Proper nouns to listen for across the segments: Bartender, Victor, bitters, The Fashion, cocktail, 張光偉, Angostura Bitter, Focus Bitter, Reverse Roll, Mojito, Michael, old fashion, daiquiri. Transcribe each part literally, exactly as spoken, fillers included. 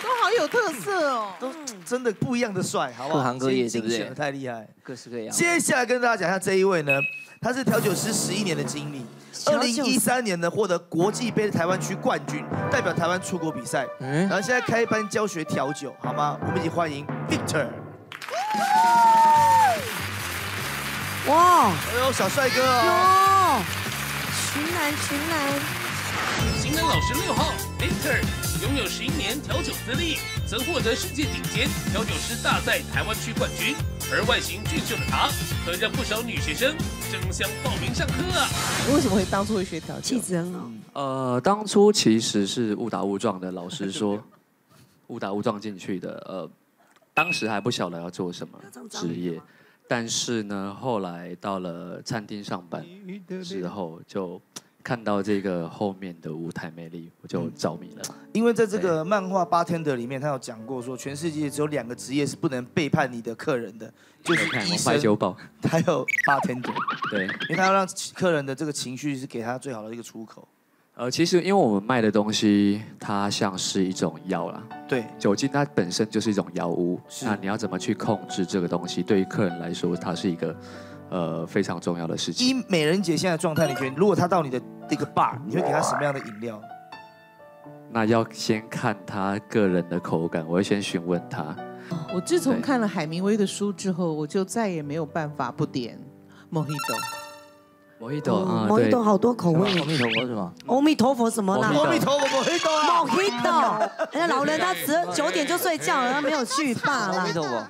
都好有特色哦，都真的不一样的帅，好不好？各行各业，对不对？太厉害，各式各样。接下来跟大家讲一下这一位呢，他是调酒师十一年的经历，二零一三年呢获得国际杯的台湾区冠军，代表台湾出国比赛，然后现在开班教学调酒，好吗？我们一起欢迎 Victor。 哇！哎呦，小帅哥哦！有，群男群男。型男老师六号 Victor 拥有十一年调酒资历，曾获得世界顶尖调酒师大赛台湾区冠军。而外形俊秀的他，可让不少女学生争相报名上课啊！你为什么会当初会学调酒？气质很好。呃，当初其实是误打误撞的，老实说，误打误撞进去的。呃，当时还不晓得要做什么职业。 但是呢，后来到了餐厅上班之后，就看到这个后面的舞台魅力，我就着迷了。因为在这个漫画《Bartender》里面，他有讲过说，全世界只有两个职业是不能背叛你的客人的，就是医生，还有 Bartender。对，因为他要让客人的这个情绪是给他最好的一个出口。 呃，其实因为我们卖的东西，它像是一种药啦。对，酒精它本身就是一种药物。那你要怎么去控制这个东西？对于客人来说，它是一个呃非常重要的事情。以美人姐现在的状态，你觉得如果她到你的这个 bar， 你会给她什么样的饮料？那要先看她个人的口感，我会先询问她。我自从看了海明威的书之后，我就再也没有办法不点 Mojito。 摩希朵，摩希朵好多口味。阿弥陀佛什么？阿弥陀佛什么啦？阿弥陀佛摩希朵啊！摩希朵，人家老人他十九点就睡觉了，他没有去罢了。阿弥陀佛，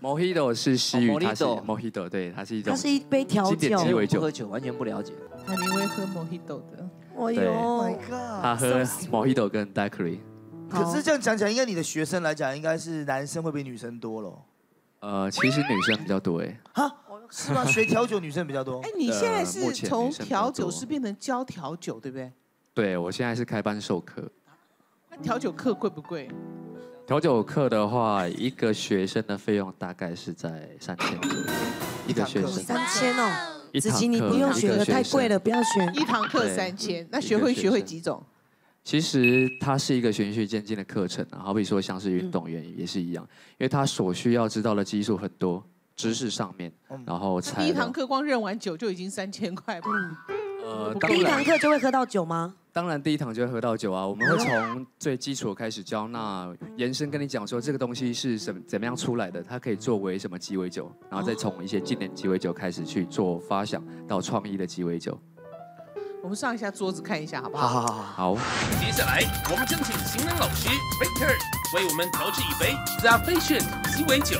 摩希朵是西语，它是摩希朵，对，它是一种。它是一杯调酒。经典鸡尾酒。喝酒完全不了解。海明威喝摩希朵的。哎呦 ，My God！ 他喝摩希朵跟 daiquiri。可是这样讲讲，应该你的学生来讲，应该是男生会比女生多咯。呃，其实女生比较多哎。哈？ 是吗？学调酒女生比较多。哎，你现在是从调酒师变成教调酒，对不对？对，我现在是开班授课。那调酒课贵不贵？调酒课的话，一个学生的费用大概是在三千左右。一个学生三千哦。子琪，你不用学了，太贵了，不要学。一堂课三千，那学会学会几种？其实它是一个循序渐进的课程啊，好比说像是运动员也是一样，因为他所需要知道的技术很多。 知识上面，然后才第一堂课光认完酒就已经三千块。嗯，呃，第一堂课就会喝到酒吗？当然，第一堂就会喝到酒啊。我们会从最基础开始教，那延伸跟你讲说这个东西是怎怎么样出来的，它可以作为什么鸡尾酒，然后再从一些经典鸡尾酒开始去做发想到创意的鸡尾酒。我们上一下桌子看一下好不好？好，好，好。接下来我们将请型男老师 Victor 为我们调制一杯 The Fashion 鸡尾酒。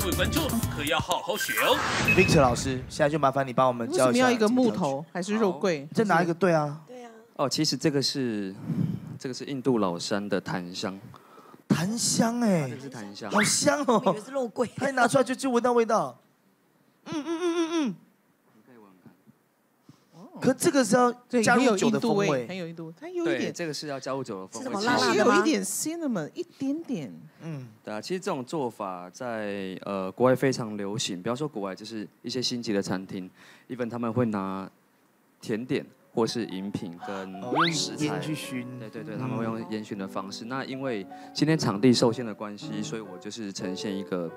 各位观众可要好好学哦 ，Victor 老师，现在就麻烦你帮我们教一下。为什么要一个木头还是肉桂？再拿一个，对啊，对啊。哦，其实这个是这个是印度老山的檀香，檀香哎，这是檀香，好香哦。我以为是肉桂，他一拿出来就就闻到味道。嗯嗯嗯嗯嗯。你可以闻看。可这个是要加入酒的风味，很有印度味，它有一点这个是要加入酒的风味，其实有一点 cinnamon， 一点点。 嗯，对啊，其实这种做法在呃国外非常流行，不要说国外，就是一些星级的餐厅 ，even 他们会拿甜点或是饮品跟食材、哦、去熏，对对对，他们会用烟熏的方式。嗯、那因为今天场地受限的关系，嗯、所以我就是呈现一个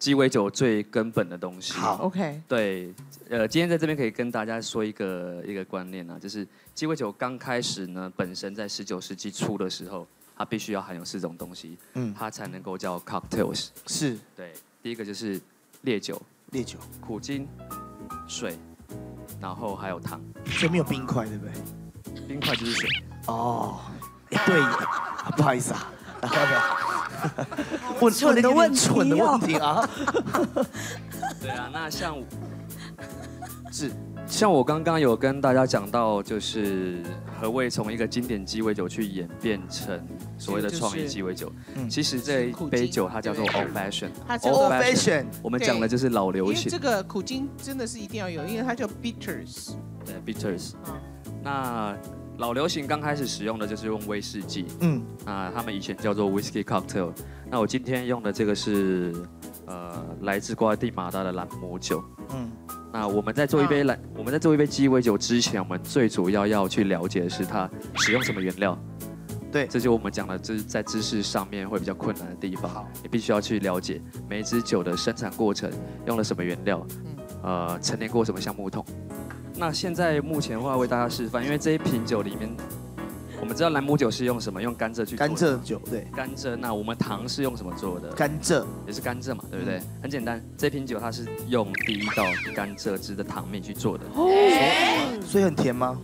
鸡尾酒最根本的东西。好 ，OK。对，呃，今天在这边可以跟大家说一个一个观念啊，就是鸡尾酒刚开始呢，本身在十九世纪初的时候。 它必须要含有四种东西，嗯，它才能够叫 cocktails。是，对，第一个就是烈酒，烈酒、苦精、水，然后还有糖。所以没有冰块，对不对？冰块就是水。哦，对，不好意思啊，问问了一问蠢的问题啊。对啊，那像是。 像我刚刚有跟大家讲到，就是何谓从一个经典鸡尾酒去演变成所谓的创意鸡尾酒。其实这一杯酒它叫做 old fashion。old fashion， 我们讲的就是老流行。这个苦精真的是一定要有，因为它叫 bitters。对 ，bitters。那老流行刚开始使用的就是用威士忌。嗯。那他们以前叫做 whisky cocktail。那我今天用的这个是呃来自瓜地马拉的兰姆酒。嗯。 那我们在做一杯来，我们在做一杯鸡尾酒之前，我们最主要要去了解的是它使用什么原料，对，这就是我们讲的，就是在知识上面会比较困难的地方。你必须要去了解每一支酒的生产过程，用了什么原料，嗯、呃，陈年过什么橡木桶。那现在目前的话，为大家示范，因为这一瓶酒里面，我们知道兰姆酒是用什么？用甘蔗去做的。甘蔗酒，对。甘蔗，那我们糖是用什么做的？甘蔗，也是甘蔗嘛，对不对？嗯、很简单，这瓶酒它是用第一道甘蔗汁的糖蜜去做的。哦。所以很甜吗？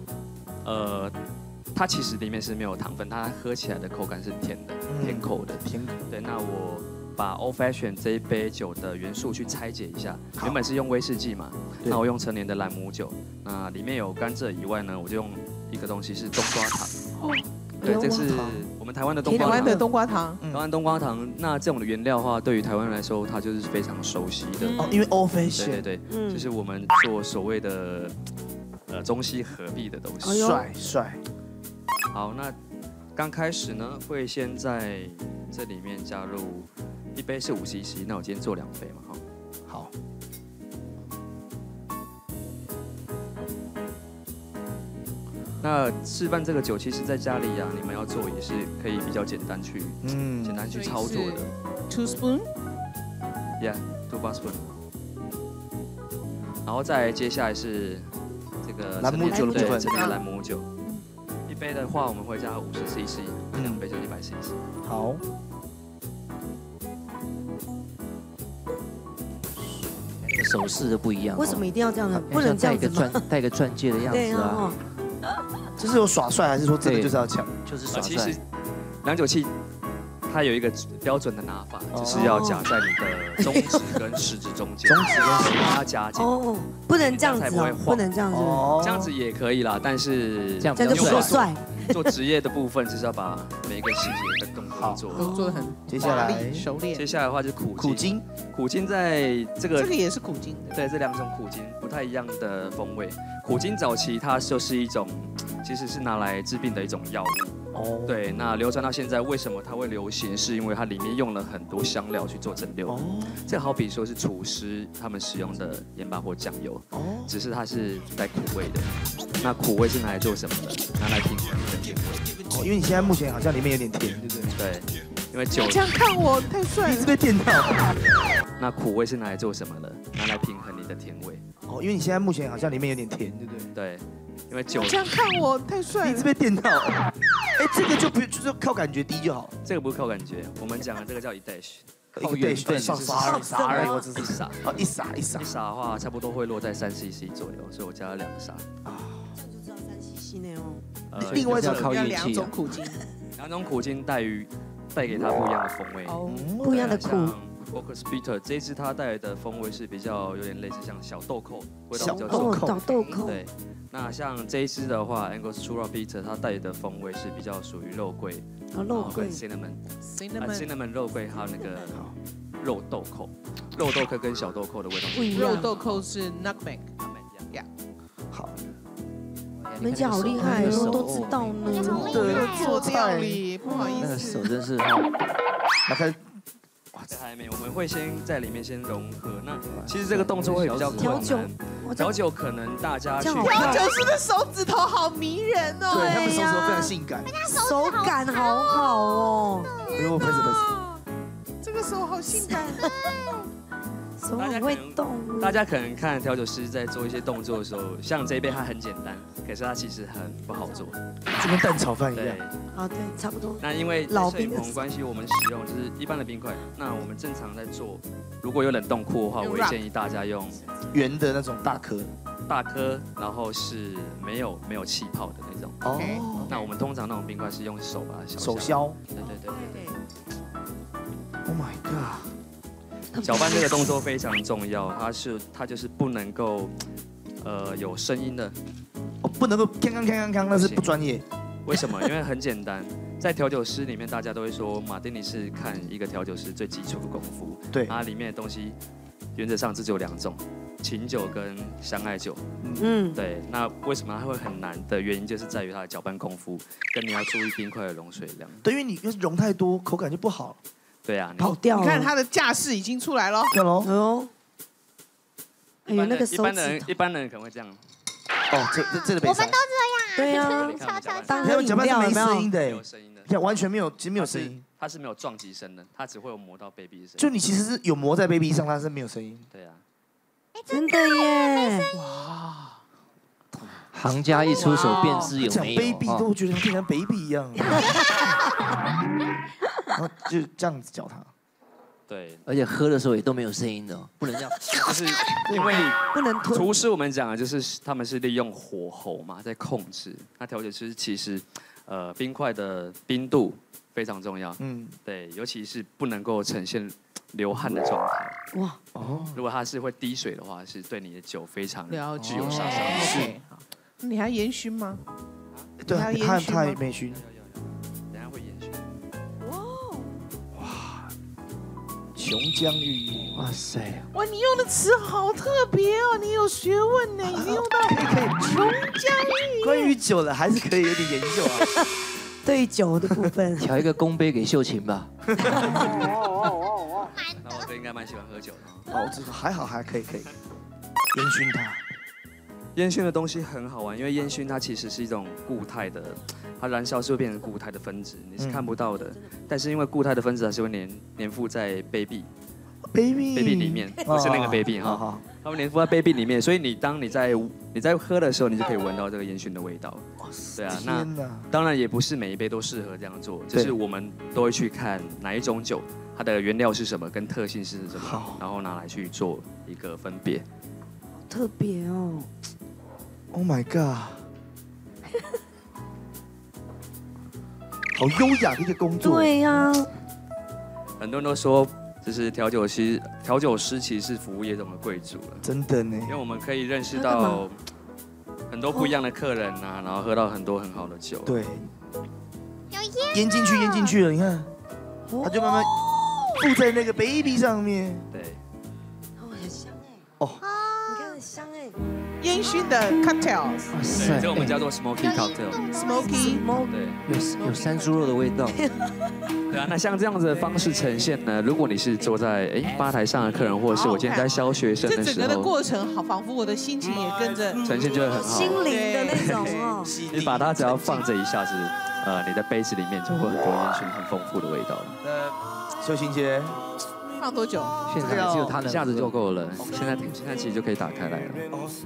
呃。 它其实里面是没有糖分，它喝起来的口感是甜的，甜口的。甜口。对，那我把 old fashion 这一杯酒的元素去拆解一下。原本是用威士忌嘛，那我用成年的兰姆酒，那里面有甘蔗以外呢，我就用一个东西是冬瓜糖。哦。对，这是我们台湾的冬瓜糖。台湾的冬瓜糖。台湾冬瓜糖，那这种的原料的话，对于台湾人来说，它就是非常熟悉的。哦，因为 old fashion。对对对，就是我们做所谓的呃中西合璧的东西。帅帅。 好，那刚开始呢，会先在这里面加入一杯是五 C C， 那我今天做两杯嘛，好。那示范这个酒，其实在家里啊，你们要做也是可以比较简单去，嗯，简单去操作的。Two spoon。Yeah, two bar spoon。然后再接下来是这个兰姆酒的部分，这个兰姆酒。 杯的话，我们会加五十 C C， 两杯就一百 C C。好。手势都不一样。为什么一定要这样呢？不能这样子吗？戴个钻戒的样子啊。这是有耍帅，还是说真的就是要抢？就是耍帅。其实量酒器它有一个标准的拿法，就是要夹在你的中指跟食指中间。中指跟食指它夹紧。 不能这样子，不能这样子，这样子也可以啦，但是这样就不够帅。做职业的部分就是要把每一个细节跟动作做好，做得很接下来熟练。接下来的话就是苦苦精，苦精在这个这个也是苦精，对，这两种苦精不太一样的风味。苦精早期它就是一种，其实是拿来治病的一种药物。哦，对，那流传到现在，为什么它会流行？是因为它里面用了很多香料去做蒸馏。哦，这好比说是厨师他们使用的盐巴或酱油。 哦，只是它是带苦味的，那苦味是拿来做什么的？拿来平衡甜味。哦，因为你现在目前好像里面有点甜，对不对？对，因为酒。你这样看我太帅了，一直被电到。那苦味是拿来做什么的？拿来平衡你的甜味。哦，因为你现在目前好像里面有点甜，对不对？对，因为酒。你这样看我太帅了，一直被电到。哎，这个就不就是靠感觉低就好。这个不是靠感觉，我们讲的这个叫一 dash。 靠缘分，上撒而撒而已，一撒哦，一撒一撒一撒的话，差不多会落在三 C C 左右，所以我加了两撒啊，这样就知道三 C C 内哦。另外要靠运气。两种苦精，两种苦精带于带给它不一样的风味，不一样的苦。Focus Bitter 这一支它带来的风味是比较有点类似像小豆蔻，味道比较重。小豆蔻。对，那像这一支的话 ，Angostura Bitter 它带来的风味是比较属于肉桂。 啊，肉桂 ，cinnamon，cinnamon 肉桂还有那个肉豆蔻，肉豆蔻跟小豆蔻的味道不一样。肉豆蔻是 nutmeg，nutmeg， 好。你们家好厉害哦，都知道呢。对，做料理，不好意思。那个手真是。打开。哇，这还没，我们会先在里面先融合。那其实这个动作会比较困难。 调酒可能大家去调酒师的手指头好迷人哦，对他们手指头非常性感，手感好好哦。哎呦，不是不是，这个手好性感，手很会动。大家可能看调酒师在做一些动作的时候，像这一杯它很简单，可是它其实很不好做，就跟蛋炒饭一样。啊，对，差不多。那因为摄影棚关系，我们使用就是一般的冰块。那我们正常在做，如果有冷冻库的话，我会建议大家用。 圆的那种大颗，大颗，然后是没有没有气泡的那种。哦。那我们通常那种冰块是用手把它削。手削。对对对对对。Oh my god！ 搅拌这个动作非常重要，它是它就是不能够，呃，有声音的。哦，不能够锵锵锵锵锵，那是不专业。为什么？因为很简单。 在调酒师里面，大家都会说马丁尼是看一个调酒师最基础的功夫。对，它里面的东西原则上只有两种，琴酒跟香艾酒。嗯，对。那为什么它会很难的原因，就是在于它的搅拌功夫，跟你要注意冰块的融水量。对，因为你融太多，口感就不好。对啊，跑掉。你看它的架势已经出来了。对喽。哎呦，那个手指。一般人一般人可能会这样。哦，这这这个杯。我们都这样。对呀，当喝饮料没声音的，没有声音的，完全没有，其实没有声音。它是没有撞击声的，它只会有磨到 baby 声。就你其实是有磨在 baby 上，它是没有声音。对啊，真的耶！哇，行家一出手便知有没有。讲 baby 都觉得变成 baby 一样，然后就这样子叫他。 对，而且喝的时候也都没有声音的，不能这样，就是因为不能厨师我们讲的就是他们是利用火候嘛，在控制。那调酒师其实，呃，冰块的冰度非常重要。嗯，对，尤其是不能够呈现流汗的状态。哇哦，如果它是会滴水的话，是对你的酒非常具有杀伤力。是，你还烟熏吗？对，他他也没熏。 琼浆玉液，哇塞！哇，你用的词好特别哦，你有学问呢，你用到琼浆玉液。关于酒了，还是可以有点研究啊。对酒的部分，调一个公杯给秀琴吧。哦哦哦哦！那我应该蛮喜欢喝酒的。哦，这还好，还可以可以。烟熏它，烟熏的东西很好玩，因为烟熏它其实是一种固态的，它燃烧是会变成固态的分子，你是看不到的。 但是因为固态的分子还是会粘粘附在杯壁 ，baby baby 里面，不是那个杯壁哈，它们粘附在杯壁里面，所以你当你在你在喝的时候，你就可以闻到这个烟熏的味道。对啊，那当然也不是每一杯都适合这样做，就是我们都会去看哪一种酒，它的原料是什么，跟特性是什么，然后拿来去做一个分别。好特别哦 ！Oh my god！ 好优雅的一个工作。对呀，很多人都说，就是调酒师，调酒师其实是服务业中的贵族了。真的呢，因为我们可以认识到很多不一样的客人啊，然后喝到很多很好的酒。对，淹进去，淹进去了，你看，它就慢慢附在那个 baby 上面。对，哦，很香哎。哦，你看很香哎。烟熏的 cocktail， 对，这我们叫做 smoky cocktail，smoky。 有有山猪肉的味道。对啊，那像这样子的方式呈现呢？如果你是坐在哎吧台上的客人，或者是我今天在教学生的时候，这整个的过程好，仿佛我的心情也跟着呈现就会很好，心灵的那种哦。你把它只要放这一下子，呃，你的杯子里面就会很多烟熏很丰富的味道了。那秀琴姐放多久？现在只有它一下子就够了。现在现在其实就可以打开来了。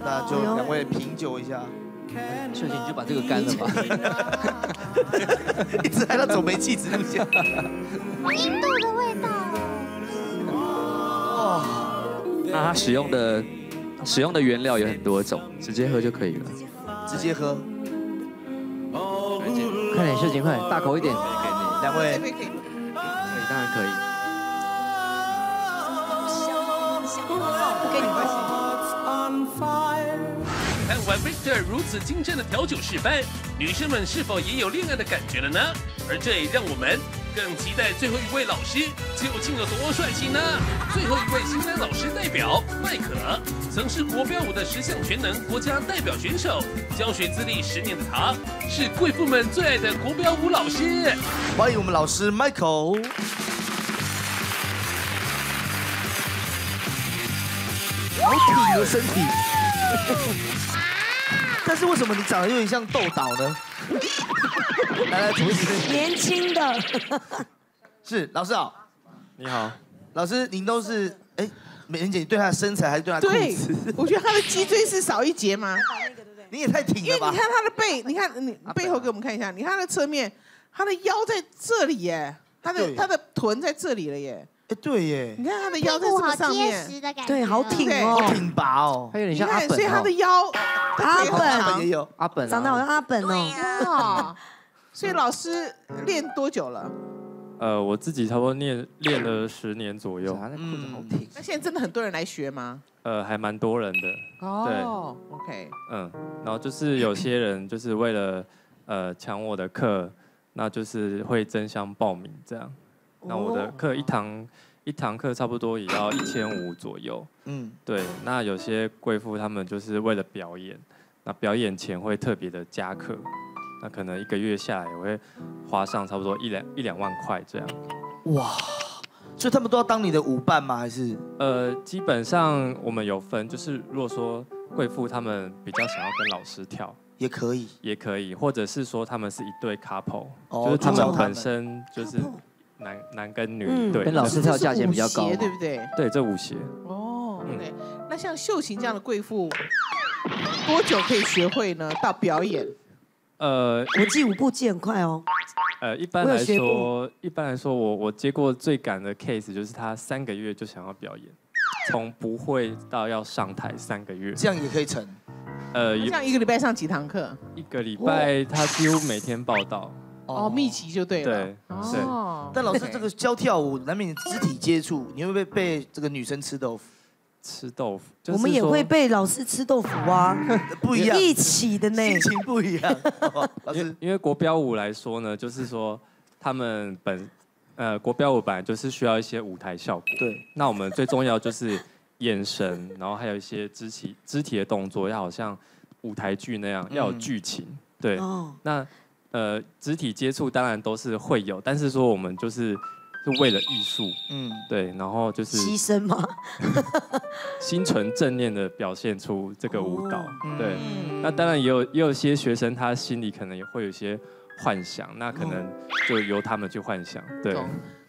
那就两位品酒一下。 秀琴，你就把这个干了吧。一直还要走煤气之路线。印度的味道。哦。那它使用的使用的原料有很多种，直接喝就可以了。直接喝。快点，秀琴，快点，大口一点。两位。可以，当然可以。香，香，不给你关系。 看完 Victor 如此精湛的调酒示范，女生们是否也有恋爱的感觉了呢？而这也让我们更期待最后一位老师究竟有多帅气呢？最后一位新生老师代表麦可，曾是国标舞的十项全能国家代表选手，教学资历十年的他，是贵妇们最爱的国标舞老师。欢迎我们老师 Michael。 好挺的身体。 但是为什么你长得有点像豆岛呢？来来，主持年轻的是老师好，你好，老师您都是哎，美人姐，你对她的身材还是对她的裤子？对，我觉得她的脊椎是少一截吗？你也太挺了吧！因为你看她的背，你看你背后给我们看一下，你看她的侧面，她的腰在这里耶，她的她的臀在这里了耶。 对耶，你看他的腰在这上面，对，好挺哦，好挺拔哦，还有点像阿本，所以他的腰，阿本也有，阿本长得好像阿本哦，所以老师练多久了？呃，我自己差不多练练了十年左右。那裤子好挺。那现在真的很多人来学吗？呃，还蛮多人的。哦 ，OK。嗯，然后就是有些人就是为了呃抢我的课，那就是会争相报名这样。 那我的课一堂一堂课差不多也要一千五左右，嗯，对。那有些贵妇她们就是为了表演，那表演前会特别的加课，那可能一个月下来也会花上差不多一两一两万块这样。哇，所以他们都要当你的舞伴吗？还是？呃，基本上我们有分，就是如果说贵妇她们比较想要跟老师跳。也可以，也可以，或者是说他们是一对 couple， 就是他们本身就是男男跟女，对，跟老师跳价钱比较高，对不对？对，这舞鞋。哦，对。那像秀琴这样的贵妇，多久可以学会呢？到表演？呃，我记舞步记很快哦。呃，一般来说，一般来说，我我接过最赶的 case 就是他三个月就想要表演，从不会到要上台三个月，这样也可以成。 呃，像一个礼拜上几堂课？一个礼拜他几乎每天报道，哦，密集就对了。对，哦。但老师这个教跳舞难免肢体接触，你会不会被这个女生吃豆腐？吃豆腐，我们也会被老师吃豆腐啊，不一样，一起的呢，心情不一样。老师，因为国标舞来说呢，就是说他们本呃国标舞本来就是需要一些舞台效果。对。那我们最重要就是 眼神，然后还有一些肢体肢体的动作，要好像舞台剧那样，要有剧情。嗯、对，哦、那呃，肢体接触当然都是会有，但是说我们就是是为了艺术，嗯，对，然后就是牺牲吗？心存正念的表现出这个舞蹈。哦、对，嗯、那当然也有也有些学生他心里可能也会有一些幻想，那可能就由他们去幻想，对。哦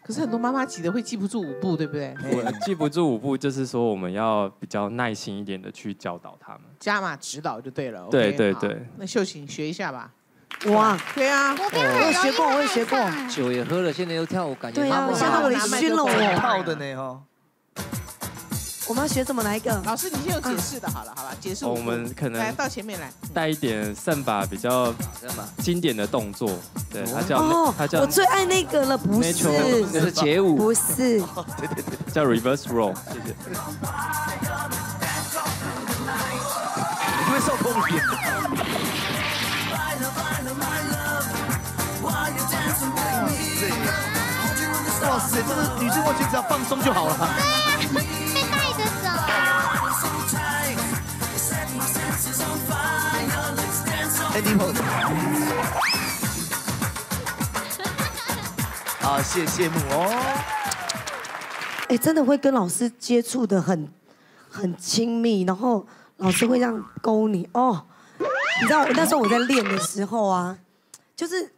可是很多妈妈急的会记不住舞步，对不对？我记不住舞步，就是说我们要比较耐心一点的去教导他们，加码指导就对了。对对对。那秀琴学一下吧。哇，对啊，我学过，我也学过。酒也喝了，现在又跳舞，感觉妈妈吓到我了，熏了我。泡的呢哈。我们要学怎么来一个？老师，你先有解释的，好了，好吧，解释。我们可能来到前面来，带一点散把比较经典的动作。 对，他叫哦，他叫我最爱那个了，不是，那是街舞，不是，对对对，叫 Reverse Roll， 谢谢。你会受控制。哇塞，这个女生完全只要放松就好了。对啊，被带着走。哎，你好。 啊，谢谢慕哦。哎，真的会跟老师接触的很很亲密，然后老师会这样勾你哦。你知道那时候我在练的时候啊，就是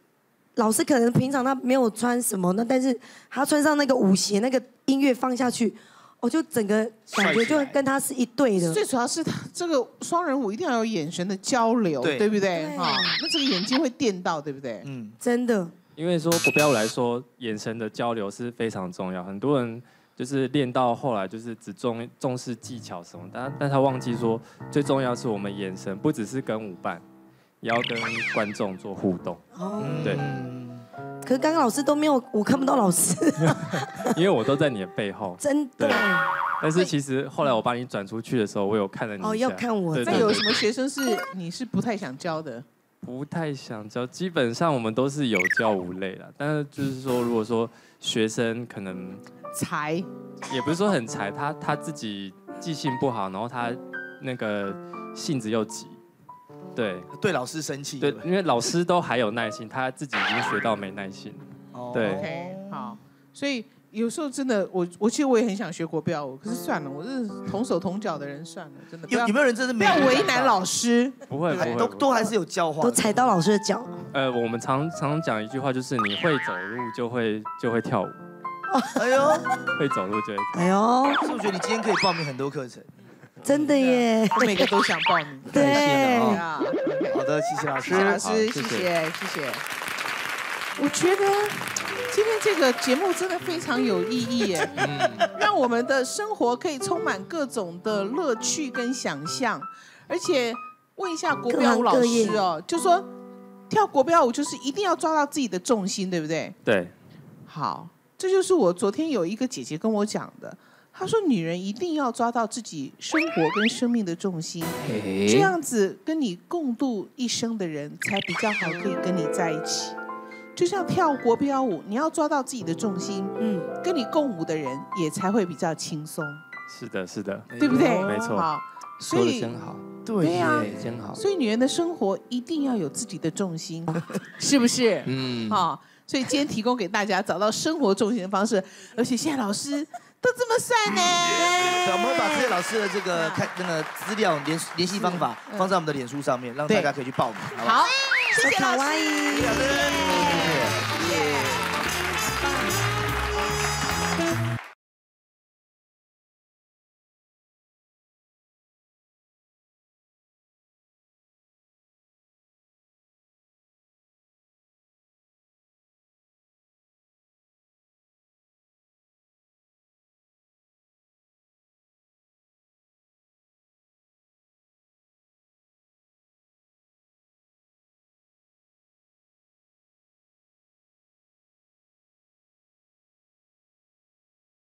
老师可能平常他没有穿什么，那但是他穿上那个舞鞋，那个音乐放下去，我就整个感觉就跟他是一对的。最主要是他这个双人舞一定要有眼神的交流， 对， 对不对？哈，那这个眼睛会电到，对不对？嗯，真的。 因为说国标舞来说，眼神的交流是非常重要。很多人就是练到后来，就是只重重视技巧什么，但但他忘记说，最重要是我们眼神不只是跟舞伴，也要跟观众做互动。哦，对。可是刚刚老师都没有，我看不到老师。因为我都在你的背后。真的。但是其实后来我把你转出去的时候，我有看了你。哦，要看我。那有什么学生是你是不太想教的？ 不太想教，基本上我们都是有教无类啦。但是就是说，如果说学生可能才，也不是说很才，他他自己记性不好，然后他那个性子又急，对，对老师生气，对，因为老师都还有耐心，他自己已经学到没耐心。哦， OK， 好，所以有时候真的，我我其实我也很想学国标舞，可是算了，我是同手同脚的人，算了，真的。有有没有人真的没有？不要为难老师。 不会，不会，都都还是有教化，都踩到老师的脚。呃，我们常常讲一句话，就是你会走路就会就会跳舞。哎呦，会走路就会。哎呦，所以我觉得你今天可以报名很多课程。真的耶，我每个都想报名。对，好的，谢谢老师，老师，谢谢，谢谢。我觉得今天这个节目真的非常有意义耶，让我们的生活可以充满各种的乐趣跟想象，而且。 问一下国标舞老师哦，就说跳国标舞就是一定要抓到自己的重心，对不对？对。好，这就是我昨天有一个姐姐跟我讲的，她说女人一定要抓到自己生活跟生命的重心，这样子跟你共度一生的人才比较好可以跟你在一起。就像跳国标舞，你要抓到自己的重心，嗯，跟你共舞的人也才会比较轻松。是的，是的，对不对？没错。好，所以。 对呀，真好。所以女人的生活一定要有自己的重心，是不是？嗯，好。所以今天提供给大家找到生活重心的方式，而且谢老师都这么善呢、嗯。我们会把谢老师的这个看那个资料联联系方法放在我们的脸书上面，让大家可以去报名。好，好谢谢老师。